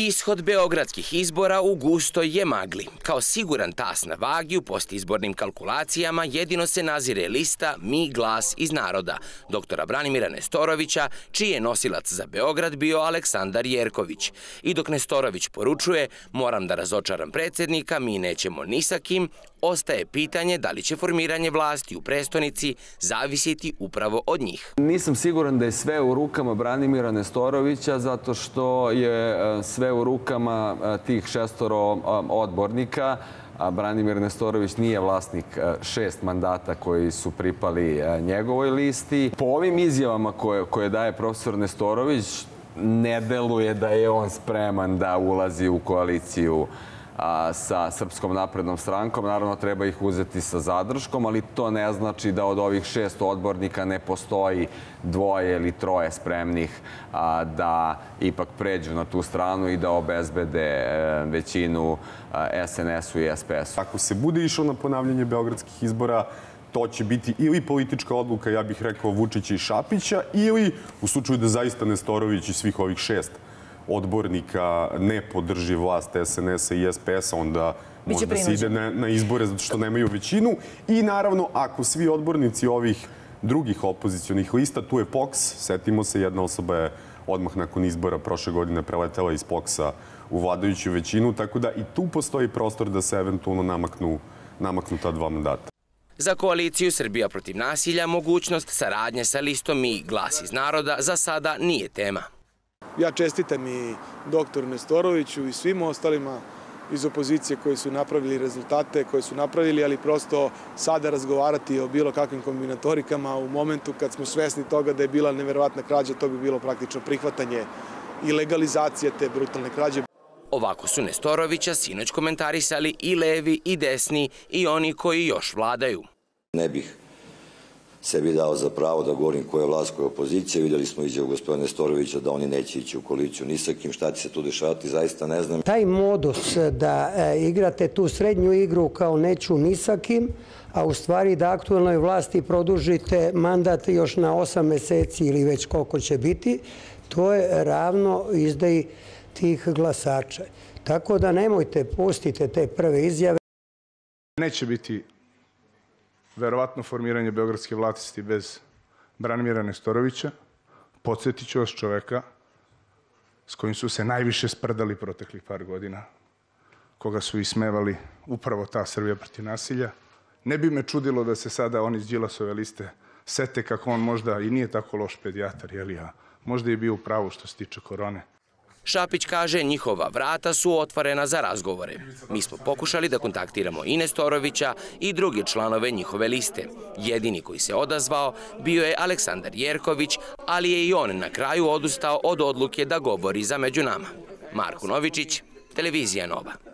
Ishod beogradskih izbora u gustoj je magli. Kao siguran tas na vagi u postizbornim kalkulacijama jedino se nazire lista Mi glas iz naroda, doktora Branimira Nestorovića, čiji je nosilac za Beograd bio Aleksandar Jerković. I dok Nestorović poručuje, moram da razočaram predsednika, mi nećemo ni sa kim, ostaje pitanje da li će formiranje vlasti u prestonici zavisiti upravo od njih. Nisam siguran da je sve u rukama Branimira Nestorovića, zato što je sve u rukama tih 6 odbornika. Branimir Nestorović nije vlasnik 6 mandata koji su pripali njegovoj listi. Po ovim izjavama koje daje profesor Nestorović, ne deluje da je on spreman da ulazi u koaliciju sa Srpskom naprednom strankom. Naravno, treba ih uzeti sa zadrškom, ali to ne znači da od ovih 6 odbornika ne postoji 2 ili 3 spremnih da ipak pređu na tu stranu i da obezbede većinu SNS-u i SPS-u. Ako se bude išlo na ponavljanje beogradskih izbora, to će biti ili politička odluka, ja bih rekao, Vučića i Šapića, ili u slučaju da zaista Nestorović i svih ovih 6 odbornika ne podrži vlast SNS-a i SPS-a, onda možda se ide na izbore zato što nemaju većinu. I naravno, ako svi odbornici ovih drugih opozicionih lista, tu je POKS, setimo se, jedna osoba je odmah nakon izbora prošle godine preletela iz POKS-a u vladajuću većinu, tako da i tu postoji prostor da se eventualno namaknu ta 2 mandata. Za koaliciju Srbija protiv nasilja mogućnost saradnje sa listom Mi glas iz naroda za sada nije tema. Ja čestitam i doktoru Nestoroviću i svima ostalima iz opozicije koji su napravili rezultate, ali prosto sada razgovarati o bilo kakvim kombinatorikama u momentu kad smo svesni toga da je bila neverovatna krađa, to bi bilo praktično prihvatanje i legalizacija te brutalne krađe. Ovako su Nestorovića sinoć komentarisali i levi i desni i oni koji još vladaju. Ne bih sebi dao za pravo da govorim koja je vlast, koja je opozicija. Vidjeli smo izjavu gospodina Nestorovića da oni neće ići u koaliciju ni sa kim, šta će se tu dešavati, zaista ne znam. Taj modus da igrate tu srednju igru kao neću ni sa kim, a u stvari da aktuelnoj vlasti produžite mandat još na 8 meseci ili već koliko će biti, to je ravno izdaji tih glasača. Tako da nemojte, pustite te prve izjave. Neće biti verovatno formiranje beogradske vlasti bez Branimira Nestorovića. Podsjetit ću vas čoveka s kojim su se najviše sprdali proteklih par godina, koga su ismevali upravo ta Srbija protiv nasilja. Ne bi me čudilo da se sada on iz Đilasove liste sete kako on možda i nije tako loš pedijatar, možda je bio u pravu što se tiče korone. Šapić kaže, njihova vrata su otvorena za razgovore. Mi smo pokušali da kontaktiramo Inestorovića i druge članove njihove liste. Jedini koji se odazvao bio je Aleksandar Jerković, ali je i on na kraju odustao od odluke da govori za među nama. Marko Novičić, Televizija Nova.